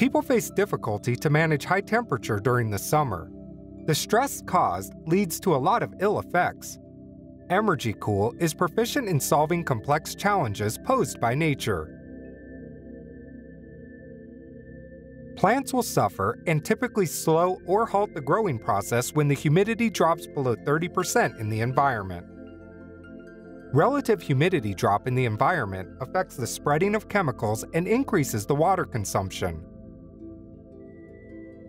People face difficulty to manage high temperature during the summer. The stress caused leads to a lot of ill effects. EMergyKool is proficient in solving complex challenges posed by nature. Plants will suffer and typically slow or halt the growing process when the humidity drops below 30% in the environment. Relative humidity drop in the environment affects the spreading of chemicals and increases the water consumption.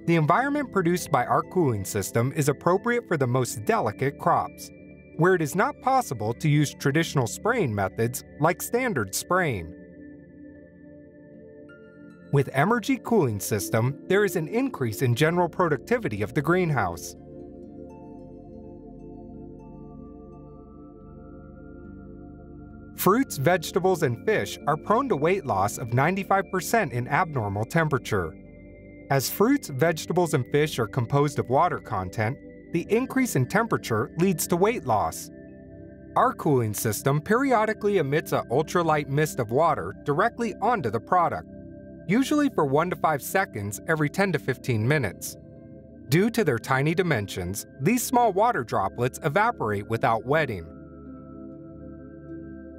The environment produced by our cooling system is appropriate for the most delicate crops, where it is not possible to use traditional spraying methods like standard spraying. With EMergy cooling system, there is an increase in general productivity of the greenhouse. Fruits, vegetables, and fish are prone to weight loss of 95% in abnormal temperature. As fruits, vegetables, and fish are composed of water content, the increase in temperature leads to weight loss. Our cooling system periodically emits an ultralight mist of water directly onto the product, usually for 1 to 5 seconds every 10 to 15 minutes. Due to their tiny dimensions, these small water droplets evaporate without wetting.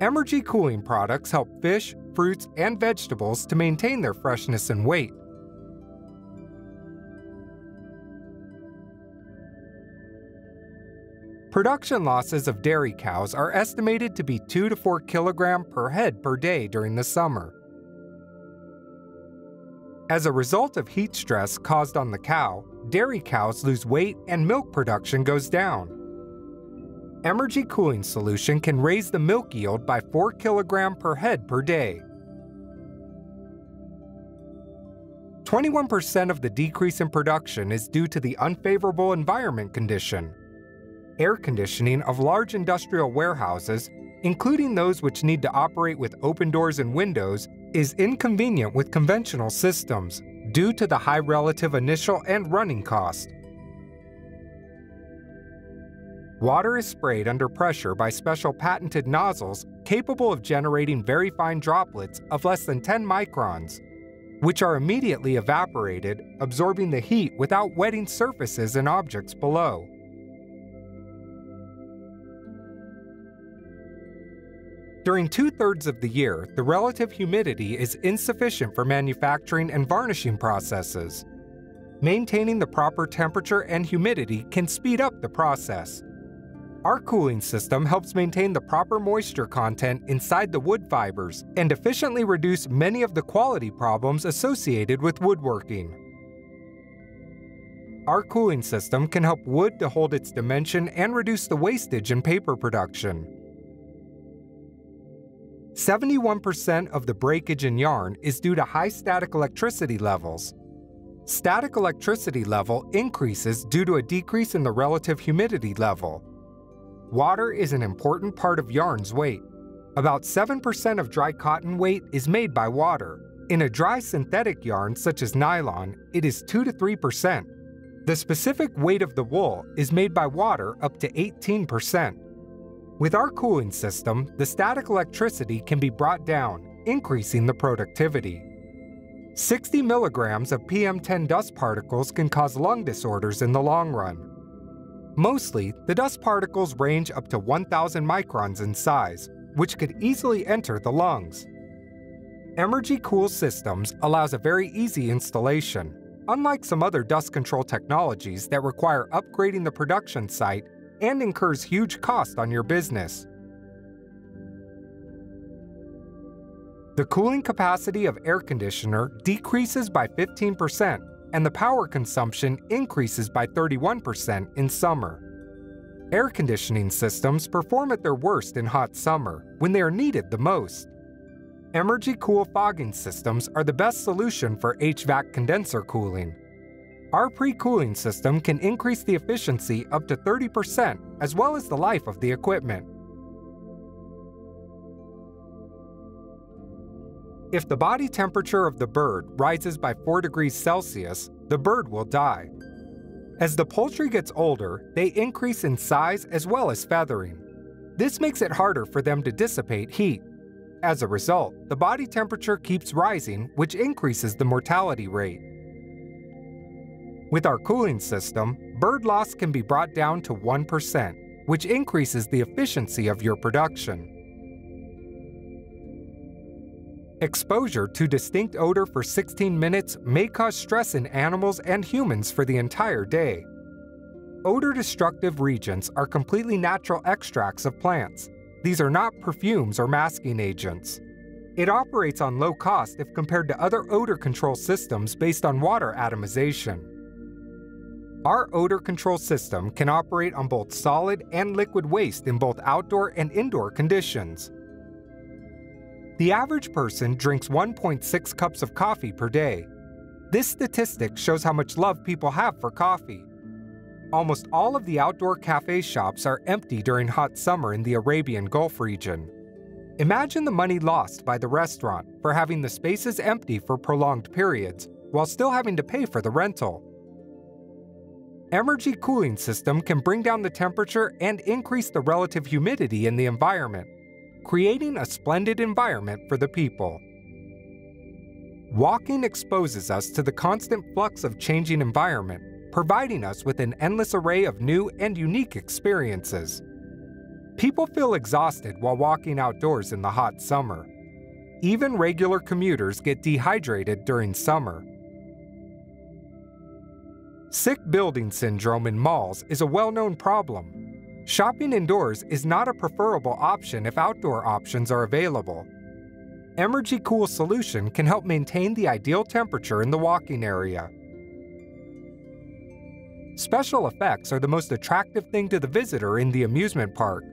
EMergy cooling products help fish, fruits, and vegetables to maintain their freshness and weight. Production losses of dairy cows are estimated to be 2 to 4 kg per head per day during the summer. As a result of heat stress caused on the cow, dairy cows lose weight and milk production goes down. EMergy cooling solution can raise the milk yield by 4 kg per head per day. 21% of the decrease in production is due to the unfavorable environment condition. Air conditioning of large industrial warehouses, including those which need to operate with open doors and windows, is inconvenient with conventional systems due to the high relative initial and running cost. Water is sprayed under pressure by special patented nozzles capable of generating very fine droplets of less than 10 microns, which are immediately evaporated, absorbing the heat without wetting surfaces and objects below. During 2/3 of the year, the relative humidity is insufficient for manufacturing and varnishing processes. Maintaining the proper temperature and humidity can speed up the process. Our cooling system helps maintain the proper moisture content inside the wood fibers and efficiently reduce many of the quality problems associated with woodworking. Our cooling system can help wood to hold its dimension and reduce the wastage in paper production. 71% of the breakage in yarn is due to high static electricity levels. Static electricity level increases due to a decrease in the relative humidity level. Water is an important part of yarn's weight. About 7% of dry cotton weight is made by water. In a dry synthetic yarn such as nylon, it is 2 to 3%. The specific weight of the wool is made by water up to 18%. With our cooling system, the static electricity can be brought down, increasing the productivity. 60 milligrams of PM10 dust particles can cause lung disorders in the long run. Mostly, the dust particles range up to 1,000 microns in size, which could easily enter the lungs. EMergyKool systems allows a very easy installation. Unlike some other dust control technologies that require upgrading the production site, and incurs huge cost on your business. The cooling capacity of air conditioner decreases by 15% and the power consumption increases by 31% in summer. Air conditioning systems perform at their worst in hot summer when they are needed the most. EMergyKool fogging systems are the best solution for HVAC condenser cooling. Our pre-cooling system can increase the efficiency up to 30% as well as the life of the equipment. If the body temperature of the bird rises by 4 degrees Celsius, the bird will die. As the poultry gets older, they increase in size as well as feathering. This makes it harder for them to dissipate heat. As a result, the body temperature keeps rising, which increases the mortality rate. With our cooling system, bird loss can be brought down to 1%, which increases the efficiency of your production. Exposure to distinct odor for 16 minutes may cause stress in animals and humans for the entire day. Odor-destructive reagents are completely natural extracts of plants. These are not perfumes or masking agents. It operates on low cost if compared to other odor control systems based on water atomization. Our odor control system can operate on both solid and liquid waste in both outdoor and indoor conditions. The average person drinks 1.6 cups of coffee per day. This statistic shows how much love people have for coffee. Almost all of the outdoor cafe shops are empty during hot summer in the Arabian Gulf region. Imagine the money lost by the restaurant for having the spaces empty for prolonged periods while still having to pay for the rental. EMergy cooling system can bring down the temperature and increase the relative humidity in the environment, creating a splendid environment for the people. Walking exposes us to the constant flux of changing environment, providing us with an endless array of new and unique experiences. People feel exhausted while walking outdoors in the hot summer. Even regular commuters get dehydrated during summer. Sick building syndrome in malls is a well-known problem. Shopping indoors is not a preferable option if outdoor options are available. EMergyKool solution can help maintain the ideal temperature in the walking area. Special effects are the most attractive thing to the visitor in the amusement park.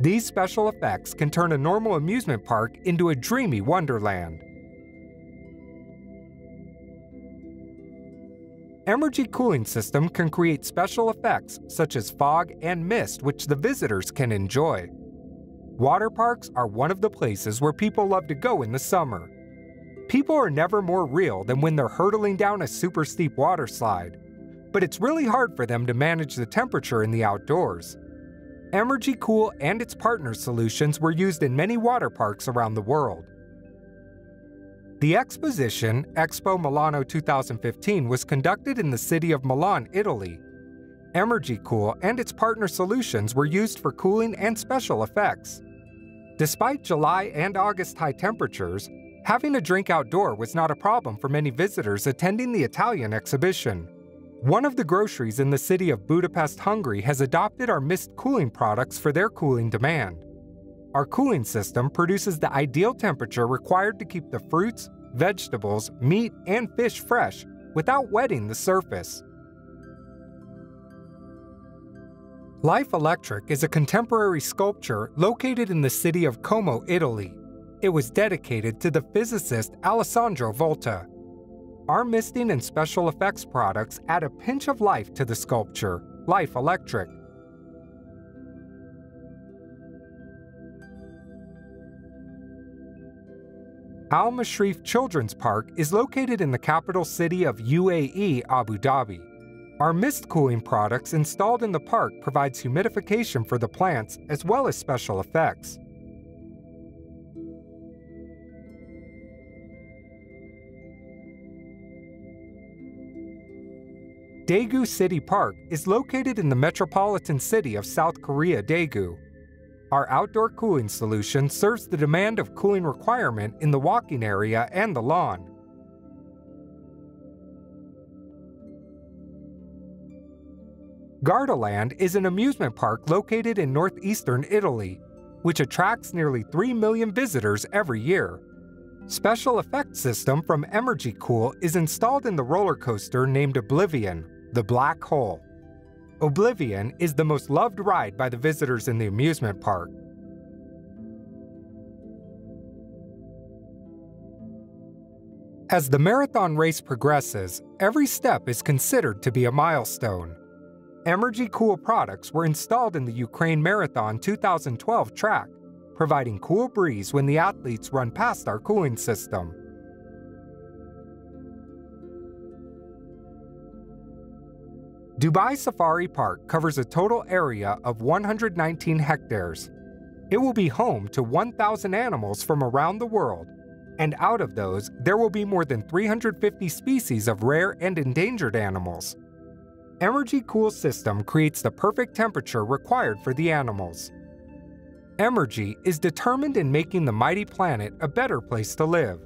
These special effects can turn a normal amusement park into a dreamy wonderland. EMergy cooling system can create special effects such as fog and mist, which the visitors can enjoy. Water parks are one of the places where people love to go in the summer. People are never more real than when they're hurtling down a super steep water slide, but it's really hard for them to manage the temperature in the outdoors. EMergyKool and its partner solutions were used in many water parks around the world. The exposition, Expo Milano 2015, was conducted in the city of Milan, Italy. EMergyKool and its partner solutions were used for cooling and special effects. Despite July and August high temperatures, having a drink outdoor was not a problem for many visitors attending the Italian exhibition. One of the groceries in the city of Budapest, Hungary, has adopted our mist cooling products for their cooling demand. Our cooling system produces the ideal temperature required to keep the fruits, vegetables, meat, and fish fresh without wetting the surface. Life Electric is a contemporary sculpture located in the city of Como, Italy. It was dedicated to the physicist Alessandro Volta. Our misting and special effects products add a pinch of life to the sculpture, Life Electric. Al-Mashrif Children's Park is located in the capital city of UAE, Abu Dhabi. Our mist cooling products installed in the park provides humidification for the plants as well as special effects. Daegu City Park is located in the metropolitan city of South Korea, Daegu. Our outdoor cooling solution serves the demand of cooling requirement in the walking area and the lawn. Gardaland is an amusement park located in northeastern Italy, which attracts nearly 3 million visitors every year. Special effect system from EMergyKool is installed in the roller coaster named Oblivion, the black hole. Oblivion is the most loved ride by the visitors in the amusement park. As the marathon race progresses, every step is considered to be a milestone. EMergyKool products were installed in the Ukraine Marathon 2012 track, providing cool breeze when the athletes run past our cooling system. Dubai Safari Park covers a total area of 119 hectares. It will be home to 1,000 animals from around the world, and out of those, there will be more than 350 species of rare and endangered animals. EMergyKool's system creates the perfect temperature required for the animals. Emergy is determined in making the mighty planet a better place to live,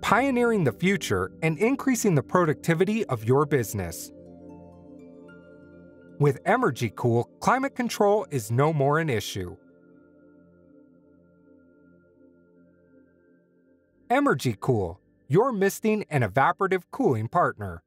pioneering the future and increasing the productivity of your business. With EMergyKool, climate control is no more an issue. EMergyKool, your misting and evaporative cooling partner.